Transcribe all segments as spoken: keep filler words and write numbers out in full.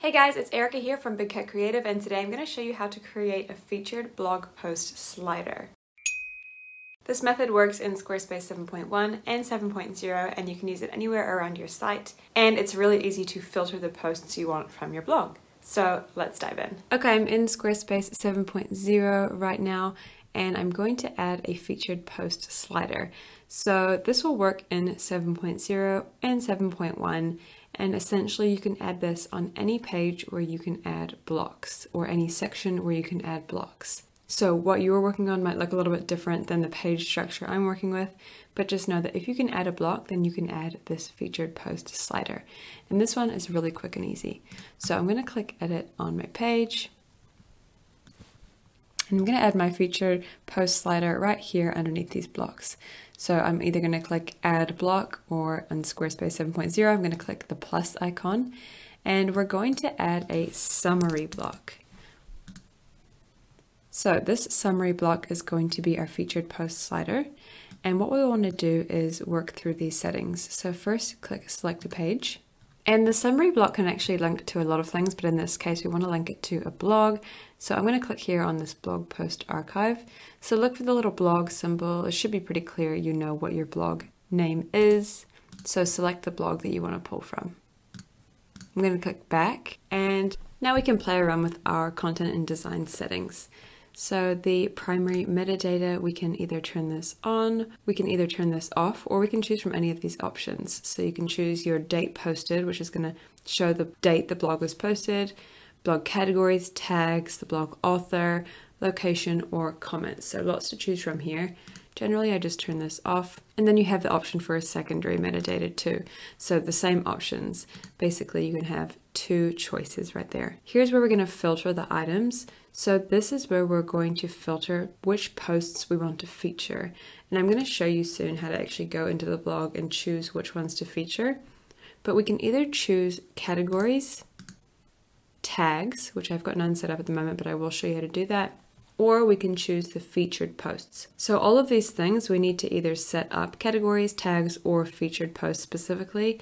Hey guys, it's Erica here from Big Cat Creative, and today I'm going to show you how to create a featured blog post slider. This method works in Squarespace seven point one and seven point zero, and you can use it anywhere around your site, and it's really easy to filter the posts you want from your blog. So let's dive in. Okay, I'm in Squarespace seven point zero right now, and I'm going to add a featured post slider. So this will work in seven point zero and seven point one, and essentially you can add this on any page where you can add blocks, or any section where you can add blocks. So what you're working on might look a little bit different than the page structure I'm working with, but just know that if you can add a block, then you can add this featured post slider. And this one is really quick and easy. So I'm going to click edit on my page. I'm going to add my featured post slider right here underneath these blocks. So I'm either going to click add block, or on Squarespace seven point zero, I'm going to click the plus icon, and we're going to add a summary block. So this summary block is going to be our featured post slider. And what we want to do is work through these settings. So first click select a page. And the summary block can actually link to a lot of things, but in this case, we want to link it to a blog. So I'm going to click here on this blog post archive. So look for the little blog symbol. It should be pretty clear you know what your blog name is. So select the blog that you want to pull from. I'm going to click back, and now we can play around with our content and design settings. So the primary metadata, we can either turn this on, we can either turn this off, or we can choose from any of these options. So you can choose your date posted, which is going to show the date the blog was posted, blog categories, tags, the blog author, location, or comments. So lots to choose from here. Generally, I just turn this off, and then you have the option for a secondary metadata too. So the same options. Basically, you can have two choices right there. Here's where we're going to filter the items. So this is where we're going to filter which posts we want to feature. And I'm going to show you soon how to actually go into the blog and choose which ones to feature. But we can either choose categories, tags, which I've got none set up at the moment, but I will show you how to do that. Or we can choose the featured posts. So all of these things, we need to either set up categories, tags, or featured posts specifically.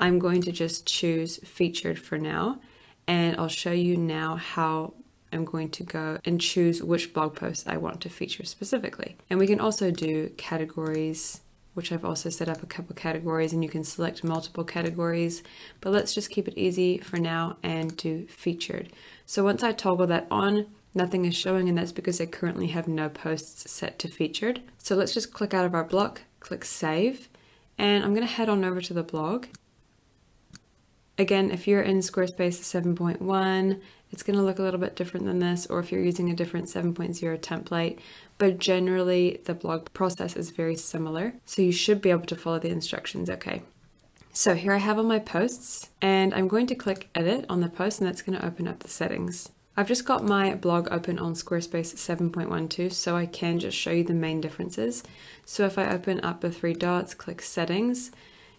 I'm going to just choose featured for now, and I'll show you now how I'm going to go and choose which blog posts I want to feature specifically. And we can also do categories, which I've also set up a couple categories, and you can select multiple categories, but let's just keep it easy for now and do featured. So once I toggle that on, nothing is showing, and that's because I currently have no posts set to featured. So let's just click out of our block, click save, and I'm going to head on over to the blog. Again, if you're in Squarespace seven point one, it's going to look a little bit different than this, or if you're using a different seven point zero template, but generally the blog process is very similar. So you should be able to follow the instructions okay. So here I have all my posts, and I'm going to click edit on the post, and that's going to open up the settings. I've just got my blog open on Squarespace seven point one too, so I can just show you the main differences. So if I open up the three dots, click settings,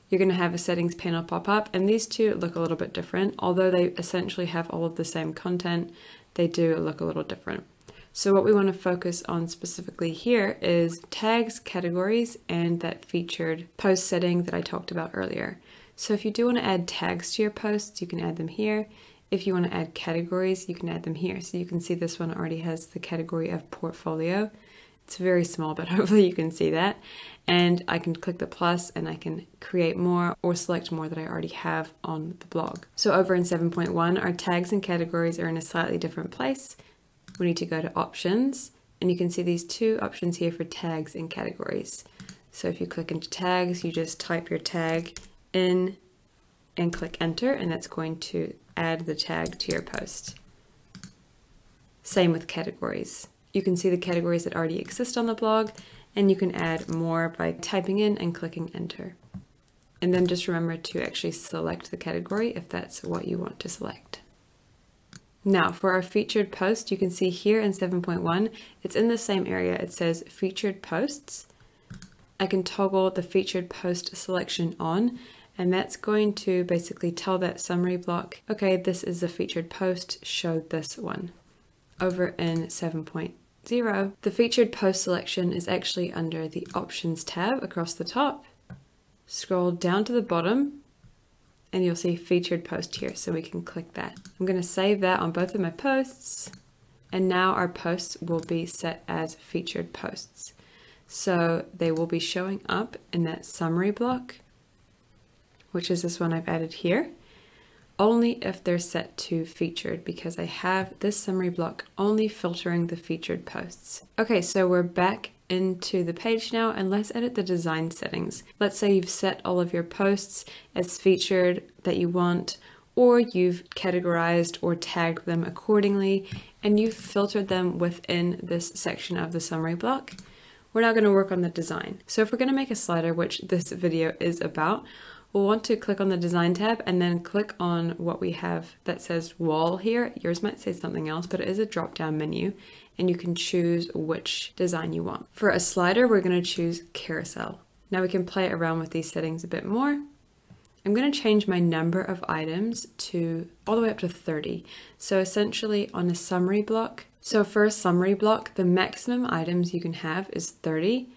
you're going to have a settings panel pop up, and these two look a little bit different. Although they essentially have all of the same content, they do look a little different. So what we want to focus on specifically here is tags, categories, and that featured post setting that I talked about earlier. So if you do want to add tags to your posts, you can add them here. If you want to add categories, you can add them here. So you can see this one already has the category of portfolio. It's very small, but hopefully you can see that. And I can click the plus, and I can create more or select more that I already have on the blog. So over in seven point one, our tags and categories are in a slightly different place. We need to go to options, and you can see these two options here for tags and categories. So if you click into tags, you just type your tag in and click enter, and that's going to add the tag to your post. Same with categories. You can see the categories that already exist on the blog, and you can add more by typing in and clicking enter. And then just remember to actually select the category if that's what you want to select. Now for our featured post, you can see here in seven point one, it's in the same area. It says featured posts. I can toggle the featured post selection on, and that's going to basically tell that summary block, okay, this is a featured post, show this one. Over in seven point zero, the featured post selection is actually under the options tab across the top. Scroll down to the bottom, and you'll see featured post here, so we can click that. I'm going to save that on both of my posts, and now our posts will be set as featured posts. So they will be showing up in that summary block, which is this one I've added here, only if they're set to featured, because I have this summary block only filtering the featured posts. Okay, so we're back into the page now, and let's edit the design settings. Let's say you've set all of your posts as featured that you want, or you've categorized or tagged them accordingly, and you've filtered them within this section of the summary block. We're now going to work on the design. So if we're going to make a slider, which this video is about, we'll want to click on the design tab and then click on what we have that says wall here. Yours might say something else, but it is a drop down menu and you can choose which design you want. For a slider, we're going to choose carousel. Now we can play around with these settings a bit more. I'm going to change my number of items to all the way up to thirty. So essentially on a summary block. So for a summary block, the maximum items you can have is thirty.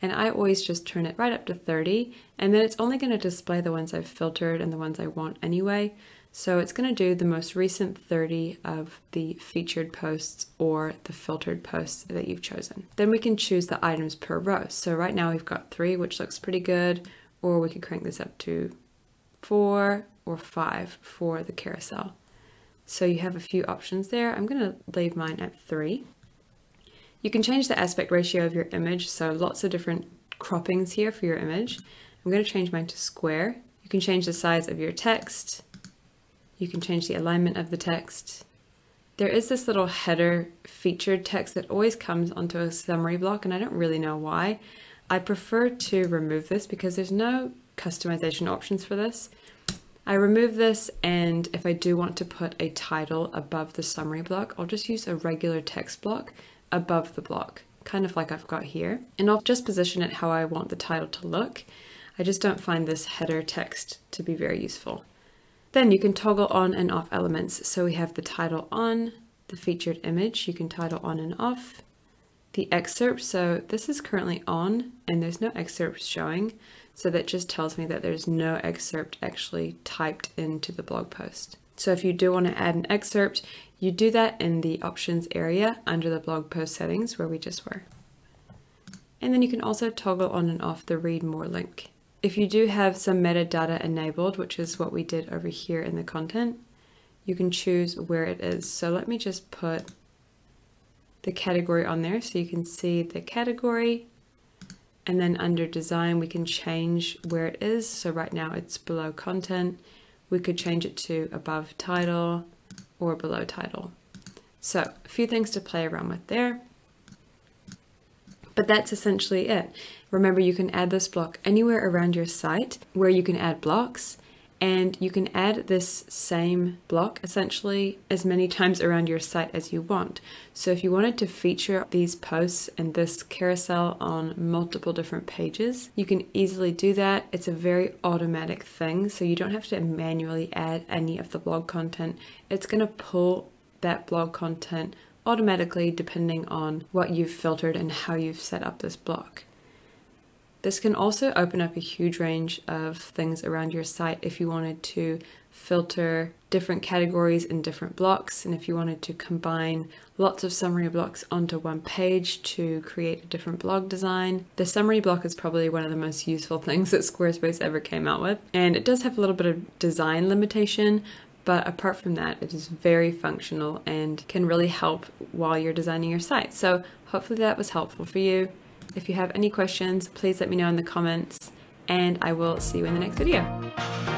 And I always just turn it right up to thirty, and then it's only going to display the ones I've filtered and the ones I want anyway. So it's going to do the most recent thirty of the featured posts or the filtered posts that you've chosen. Then we can choose the items per row. So right now we've got three, which looks pretty good, or we could crank this up to four or five for the carousel. So you have a few options there. I'm going to leave mine at three. You can change the aspect ratio of your image, so lots of different croppings here for your image. I'm going to change mine to square. You can change the size of your text. You can change the alignment of the text. There is this little header featured text that always comes onto a summary block, and I don't really know why. I prefer to remove this because there's no customization options for this. I remove this, and if I do want to put a title above the summary block, I'll just use a regular text block above the block, kind of like I've got here, and I'll just position it how I want the title to look. I just don't find this header text to be very useful. Then you can toggle on and off elements. So we have the title on, the featured image, you can title on and off, the excerpt. So this is currently on and there's no excerpt showing. So that just tells me that there's no excerpt actually typed into the blog post. So if you do want to add an excerpt, you do that in the options area under the blog post settings where we just were. And then you can also toggle on and off the read more link. If you do have some metadata enabled, which is what we did over here in the content, you can choose where it is. So let me just put the category on there so you can see the category. And then under design, we can change where it is. So right now it's below content. We could change it to above title or below title. So a few things to play around with there. But that's essentially it. Remember, you can add this block anywhere around your site where you can add blocks, and you can add this same block essentially as many times around your site as you want. So if you wanted to feature these posts and this carousel on multiple different pages, you can easily do that. It's a very automatic thing, so you don't have to manually add any of the blog content. It's going to pull that blog content automatically depending on what you've filtered and how you've set up this block. This can also open up a huge range of things around your site if you wanted to filter different categories in different blocks, and if you wanted to combine lots of summary blocks onto one page to create a different blog design. The summary block is probably one of the most useful things that Squarespace ever came out with, and it does have a little bit of design limitation, but apart from that, it is very functional and can really help while you're designing your site. So hopefully that was helpful for you. If you have any questions, please let me know in the comments, and I will see you in the next video.